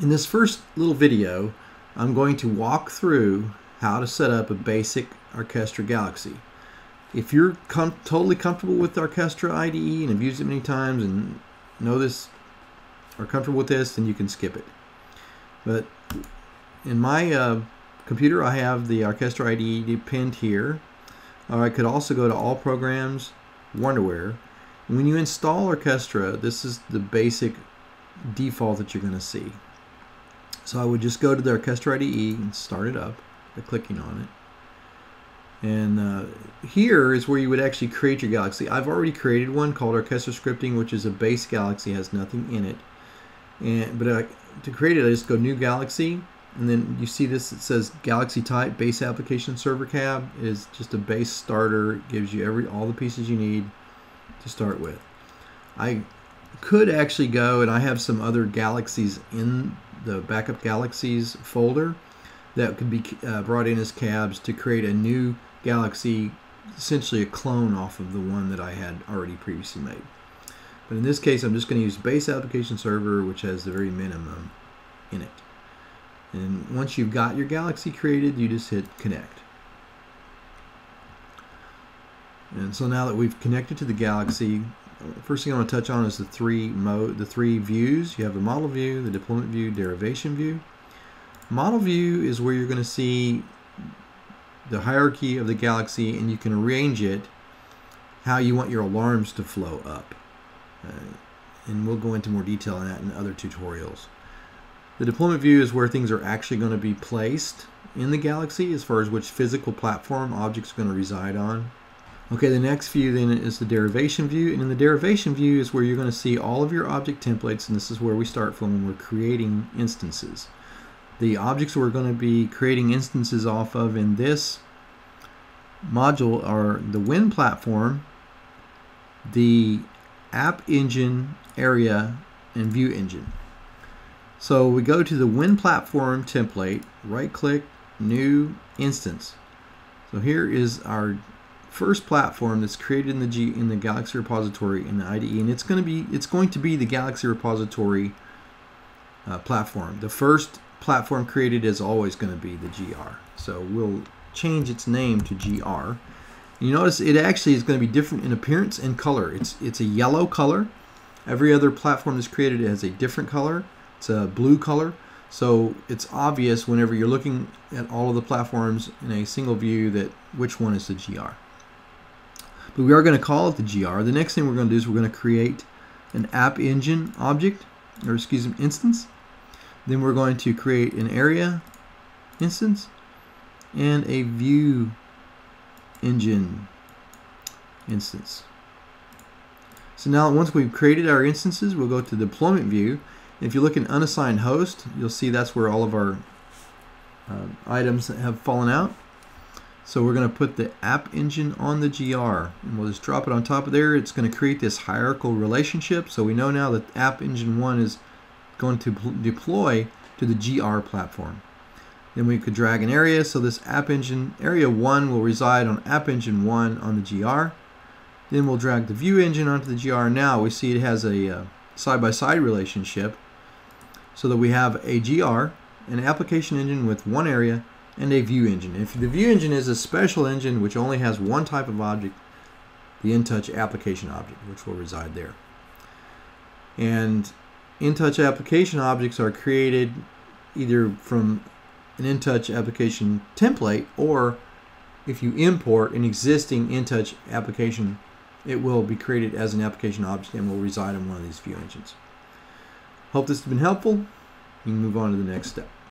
In this first little video, I'm going to walk through how to set up a basic Archestra Galaxy. If you're totally comfortable with Archestra IDE and have used it many times and know this, are comfortable with this, then you can skip it. But in my computer, I have the Archestra IDE pinned here. Or I could also go to All Programs, Wonderware. And when you install Archestra, this is the basic default that you're going to see. So I would just go to the Archestra IDE and start it up by clicking on it. And here is where you would actually create your Galaxy. I've already created one called Archestra Scripting, which is a base Galaxy, has nothing in it. But to create it, I just go New Galaxy, and then you see this, it says Galaxy Type, Base Application Server Cab. It is just a base starter, gives you all the pieces you need to start with. I could actually go, and I have some other Galaxies in the backup Galaxies folder that could be brought in as cabs to create a new Galaxy, essentially a clone off of the one that I had already previously made. But in this case, I'm just going to use Base Application Server, which has the very minimum in it. And once you've got your Galaxy created, you just hit Connect. And so now that we've connected to the Galaxy, first thing I want to touch on is the three views. You have the model view, the deployment view, derivation view. Model view is where you're going to see the hierarchy of the Galaxy, and you can arrange it how you want your alarms to flow up. And we'll go into more detail on that in other tutorials. The deployment view is where things are actually going to be placed in the Galaxy, as far as which physical platform objects are going to reside on. Okay, the next view then is the derivation view, and in the derivation view is where you're going to see all of your object templates, and this is where we start from when we're creating instances. The objects we're going to be creating instances off of in this module are the Win platform, the App Engine area, and View Engine. So we go to the Win platform template, right click, New Instance. So here is our first platform that's created in the Galaxy repository in the IDE, and it's going to be the Galaxy repository platform. The first platform created is always going to be the GR. So we'll change its name to GR. You notice it actually is going to be different in appearance and color. It's a yellow color. Every other platform that's created has a different color. It's a blue color. So it's obvious whenever you're looking at all of the platforms in a single view that which one is the GR. But we are going to call it the GR. The next thing we're going to do is we're going to create an App Engine object, or excuse me, instance. Then we're going to create an Area instance and a View Engine instance. So now once we've created our instances, we'll go to deployment view. If you look in unassigned host, you'll see that's where all of our items have fallen out. So we're going to put the App Engine on the GR, and we'll just drop it on top of there. It's going to create this hierarchical relationship. So we know now that App Engine 1 is going to deploy to the GR platform. Then we could drag an area. So this App Engine area 1 will reside on App Engine 1 on the GR. Then we'll drag the View Engine onto the GR. Now we see it has a side-by-side relationship, so that we have a GR, an Application Engine with one area, and a View Engine. If the View Engine is a special engine which only has one type of object, the InTouch application object, which will reside there. And InTouch application objects are created either from an InTouch application template, or if you import an existing InTouch application, it will be created as an application object and will reside in one of these view engines. Hope this has been helpful. You can move on to the next step.